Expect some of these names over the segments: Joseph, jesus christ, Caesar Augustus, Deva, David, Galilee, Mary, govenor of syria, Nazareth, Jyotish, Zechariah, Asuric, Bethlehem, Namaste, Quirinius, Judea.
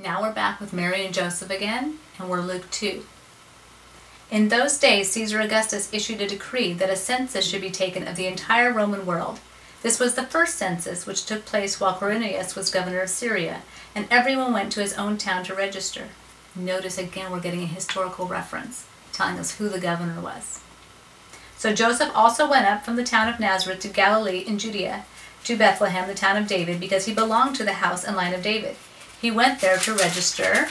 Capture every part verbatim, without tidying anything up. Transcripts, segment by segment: Now we're back with Mary and Joseph again, and we're Luke two. In those days, Caesar Augustus issued a decree that a census should be taken of the entire Roman world. This was the first census, which took place while Quirinius was governor of Syria, and everyone went to his own town to register. Notice again, we're getting a historical reference, telling us who the governor was. So Joseph also went up from the town of Nazareth to Galilee in Judea, to Bethlehem, the town of David, because he belonged to the house and line of David. He went there to register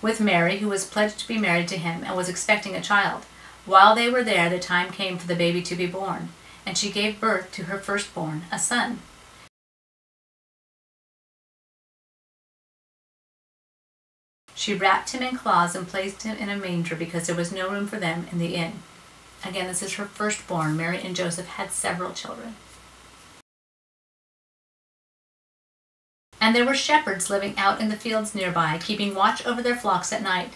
with Mary, who was pledged to be married to him and was expecting a child. While they were there, the time came for the baby to be born, and she gave birth to her firstborn, a son. She wrapped him in cloths and placed him in a manger because there was no room for them in the inn. Again, this is her firstborn. Mary and Joseph had several children. And there were shepherds living out in the fields nearby, keeping watch over their flocks at night.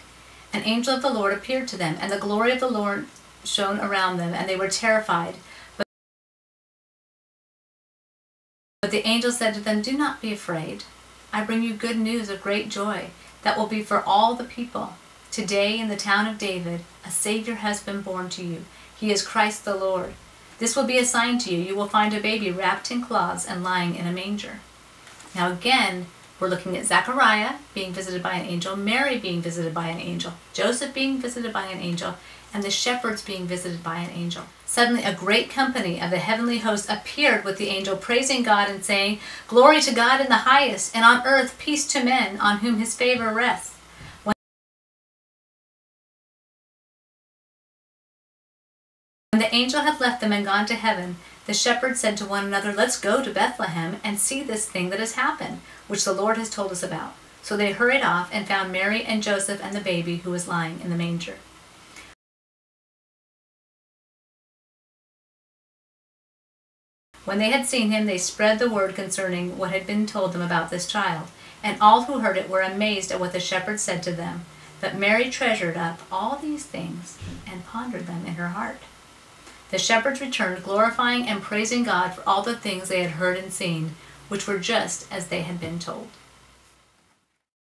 An angel of the Lord appeared to them, and the glory of the Lord shone around them, and they were terrified. But the angel said to them, "Do not be afraid. I bring you good news of great joy that will be for all the people. Today in the town of David, a Savior has been born to you. He is Christ the Lord. This will be a sign to you. You will find a baby wrapped in cloths and lying in a manger." Now again, we're looking at Zechariah being visited by an angel, Mary being visited by an angel, Joseph being visited by an angel, and the shepherds being visited by an angel. Suddenly a great company of the heavenly host appeared with the angel, praising God and saying, "Glory to God in the highest, and on earth peace to men on whom his favor rests." When the angel had left them and gone to heaven, the shepherds said to one another, "Let's go to Bethlehem and see this thing that has happened, which the Lord has told us about." So they hurried off and found Mary and Joseph and the baby who was lying in the manger. When they had seen him, they spread the word concerning what had been told them about this child, and all who heard it were amazed at what the shepherds said to them. But Mary treasured up all these things and pondered them in her heart. The shepherds returned, glorifying and praising God for all the things they had heard and seen, which were just as they had been told.